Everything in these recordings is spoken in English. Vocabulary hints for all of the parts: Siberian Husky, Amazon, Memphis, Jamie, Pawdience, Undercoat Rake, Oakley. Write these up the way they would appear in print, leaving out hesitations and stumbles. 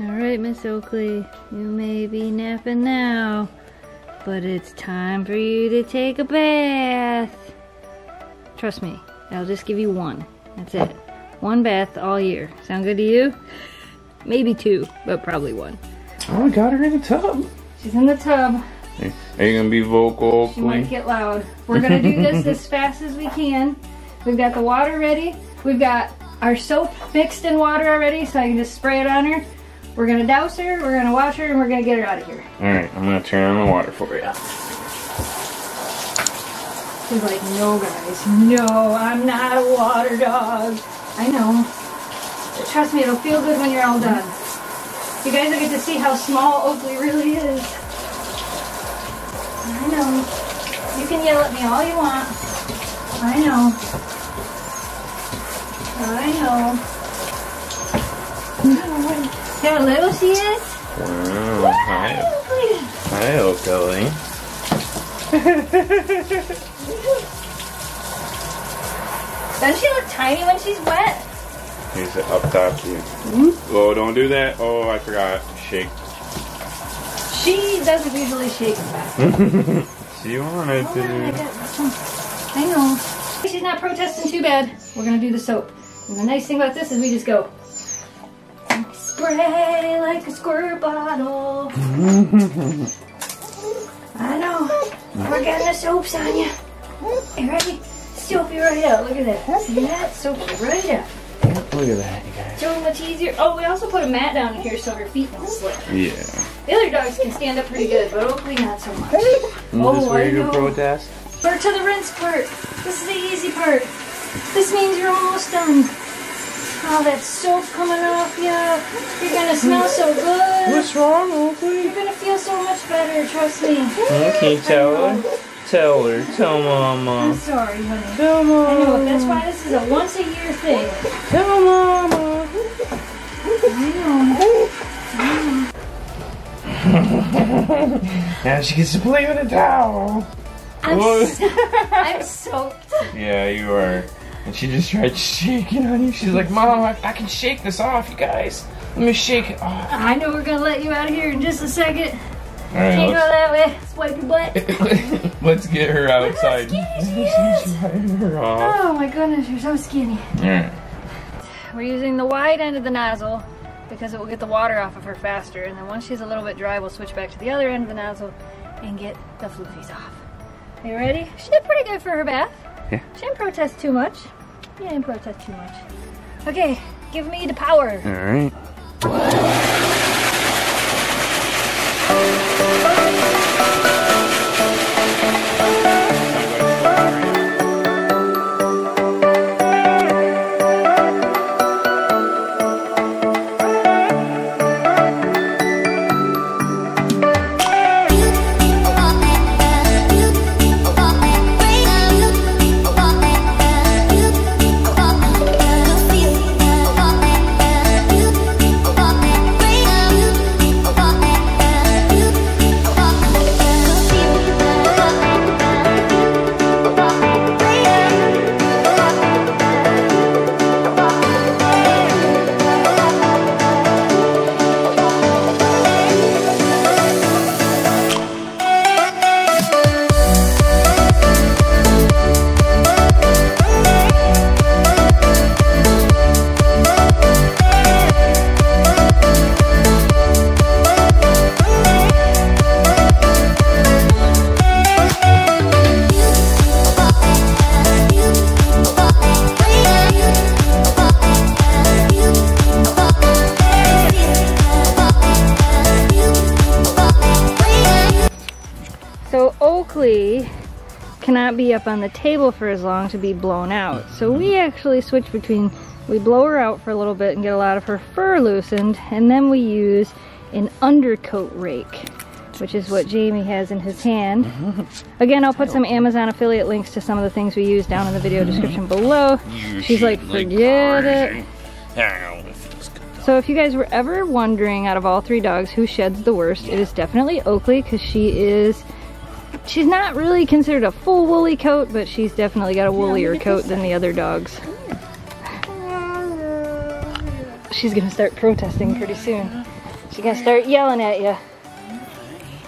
Alright, Miss Oakley, you may be napping now, but it's time for you to take a bath. Trust me, I'll just give you one. That's it. One bath all year. Sound good to you? Maybe two, but probably one. Oh, I got her in the tub. She's in the tub. Are you gonna be vocal? She might get loud. We're gonna do this as fast as we can. We've got the water ready. We've got our soap mixed in water already, so I can just spray it on her. We're gonna douse her, we're gonna wash her, and we're gonna get her out of here. Alright, I'm gonna turn on the water for you. She's like, no guys, no, I'm not a water dog. I know. But trust me, it'll feel good when you're all done. You guys will get to see how small Oakley really is. I know. You can yell at me all you want. I know. I know. See how little she is? Wow. Hi. Hi, Oakley. Doesn't she look tiny when she's wet? Here's it up top here. Mm-hmm. Oh, don't do that. Oh, I forgot. Shake. She doesn't usually shake back. She wanted to. I know. She's not protesting too bad. We're going to do the soap. And the nice thing about this is we just go. Spray like a squirt bottle. I know. We're getting the soaps on you. Hey, ready? Soapy right out. Look at that. See that? Soapy right out. Look at that, you guys. So much easier. Oh, we also put a mat down here so her feet don't slip. Yeah. The other dogs can stand up pretty good, but Oakley not so much. This where you do protest? We're to the rinse part. This is the easy part. This means you're almost done. Oh, that soap coming off you. You're gonna smell so good. What's wrong, Oakley? You're gonna feel so much better. Trust me. Okay, tell her. Tell Mama. I'm sorry, honey. Tell Mama. I know, that's why this is a once-a-year thing. Tell Mama. I know. Now she gets to play with a towel. I'm soaked. Yeah, you are. And she just tried shaking on you. She's like, Mom, I can shake this off, you guys. Let me shake it off. I know we're going to let you out of here in just a second. All right, can't go that way. Let's wipe your butt. Let's get her outside. Look how skinny she is. Oh my goodness, you're so skinny. Alright. We're using the wide end of the nozzle because it will get the water off of her faster. And then once she's a little bit dry, we'll switch back to the other end of the nozzle and get the floofies off. Are you ready? She did pretty good for her bath. Yeah. She didn't protest too much. You didn't protest too much. Okay, give me the power. Alright. Oakley cannot be up on the table for as long to be blown out. So we actually switch between, we blow her out for a little bit and get a lot of her fur loosened, and then we use an undercoat rake, which is what Jamie has in his hand. Again, I'll put some Amazon affiliate links to some of the things we use down in the video description below. She's like, forget it. So if you guys were ever wondering, out of all three dogs, who sheds the worst, it is definitely Oakley, because she's not really considered a full woolly coat, but she's definitely got a woollier coat than the other dogs. She's gonna start protesting pretty soon. She can start yelling at you.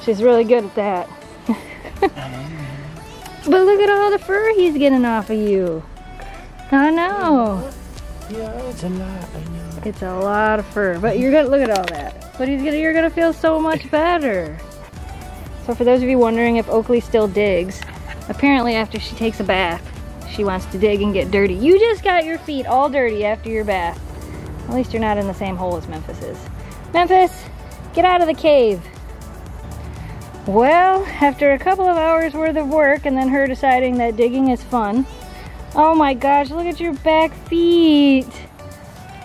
She's really good at that. But look at all the fur he's getting off of you. I know. Yeah, it's a lot. I know. It's a lot of fur, but you're gonna look at all that. But you're gonna feel so much better. So for those of you wondering if Oakley still digs, apparently after she takes a bath, she wants to dig and get dirty. You just got your feet all dirty after your bath. At least you're not in the same hole as Memphis is. Memphis, get out of the cave. Well, after a couple of hours worth of work and then her deciding that digging is fun. Oh my gosh, look at your back feet.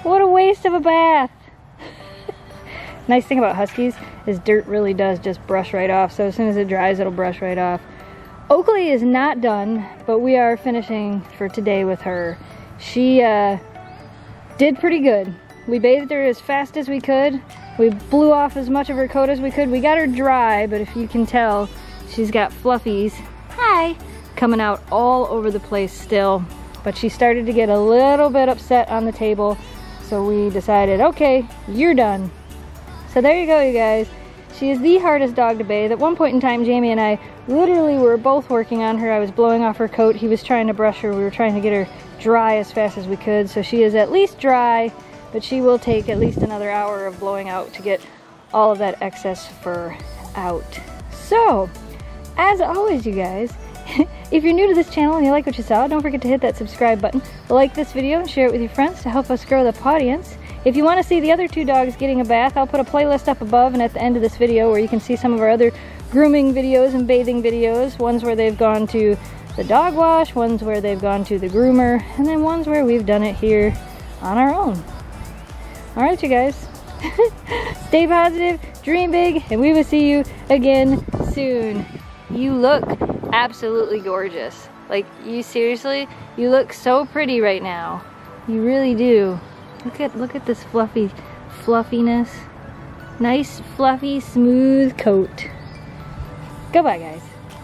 What a waste of a bath. Nice thing about huskies is dirt really does just brush right off. So as soon as it dries, it'll brush right off. Oakley is not done, but we are finishing for today with her. She did pretty good. We bathed her as fast as we could. We blew off as much of her coat as we could. We got her dry, but if you can tell, she's got fluffies. Hi. Coming out all over the place still. But she started to get a little bit upset on the table. So we decided, okay, you're done. So there you go, you guys. She is the hardest dog to bathe. At one point in time, Jamie and I literally were both working on her. I was blowing off her coat. He was trying to brush her. We were trying to get her dry as fast as we could. So she is at least dry, but she will take at least another hour of blowing out to get all of that excess fur out. So, as always, you guys, if you're new to this channel and you like what you saw, don't forget to hit that subscribe button. Like this video and share it with your friends to help us grow the Pawdience. If you want to see the other two dogs getting a bath, I'll put a playlist up above and at the end of this video where you can see some of our other grooming videos and bathing videos. Ones where they've gone to the dog wash, ones where they've gone to the groomer, and then ones where we've done it here on our own. All right, you guys. Stay positive, dream big, and we will see you again soon. You look absolutely gorgeous. Like, you seriously, you look so pretty right now. You really do. Look at this fluffiness. Nice, fluffy, smooth coat. Goodbye, guys.